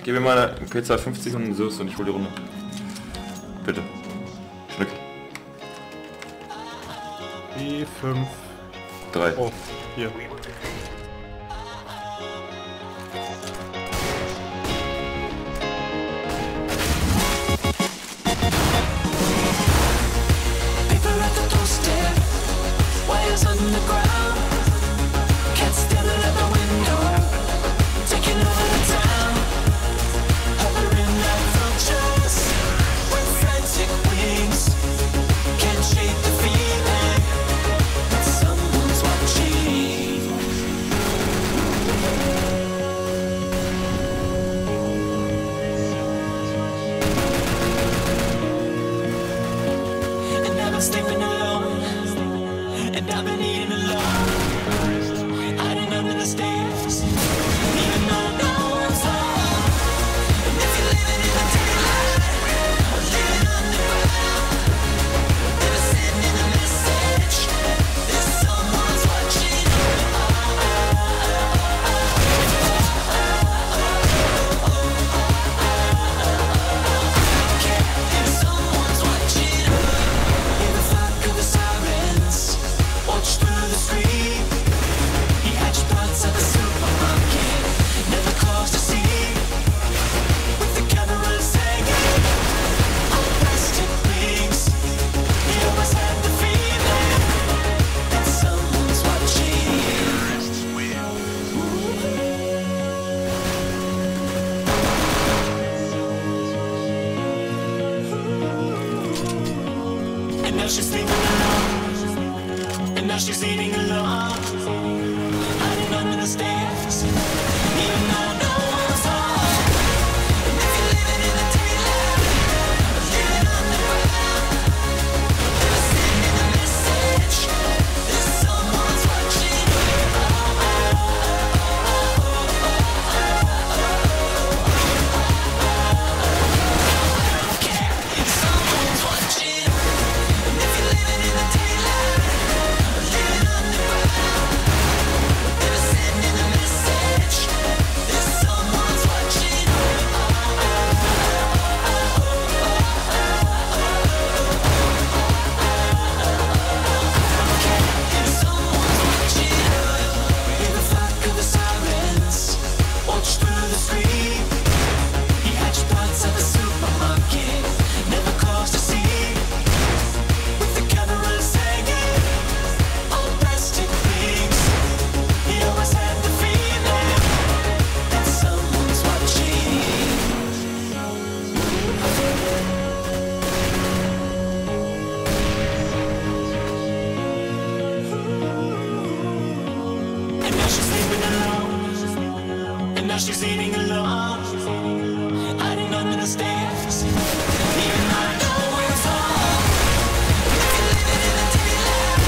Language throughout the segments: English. Gib mir meine P250 und Soße und ich hol die Runde. Bitte. Schnick. B5. 3. Oh, hier. Sleeping alone, and I've been eating alone. Hiding under the stairs, even though no one's home. And if you're living in the daylight, I'm living underground. Never sending a message, there's someone's watching. Now she's sleeping alone, and now she's eating alone. Hiding under the stairs, even though no one's home. And if you're living in the daylight, I'm living underground. Never sending a message, there's someone's watching. I don't care if someone's watching. Now she's eating alone, hiding under the stairs, even though I know where it's all. If you're living in the daylight,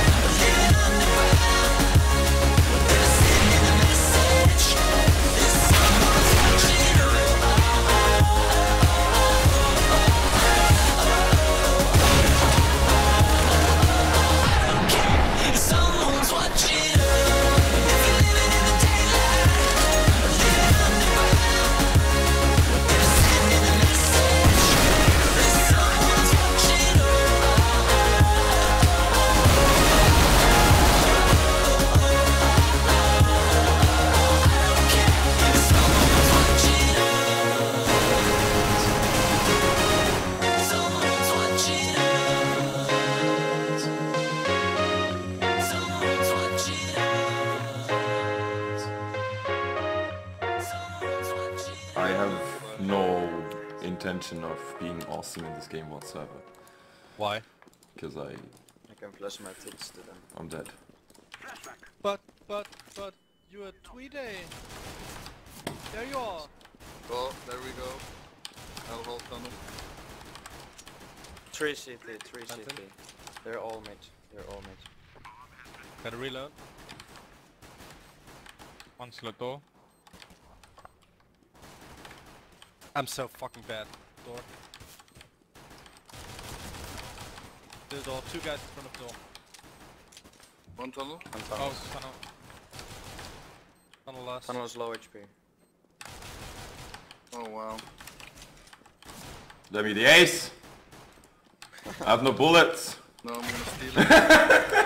I'm living underground. Never sending a message, there's someone's watching. I don't care if someone's watching. I have no intention of being awesome in this game whatsoever. Why? Because I can flash my tips to them. I'm dead. But you're a Mrtweeday. There you are. Well, there we go. I'll hold tunnel. 3 CT. They're all mid. Gotta reload. One slot door. I'm so fucking bad. Door. There's door. 2 guys in front of door. One tunnel. Oh, tunnel. Tunnel last. Tunnel is low HP. Let me the ace. I have no bullets. No, I'm gonna steal it.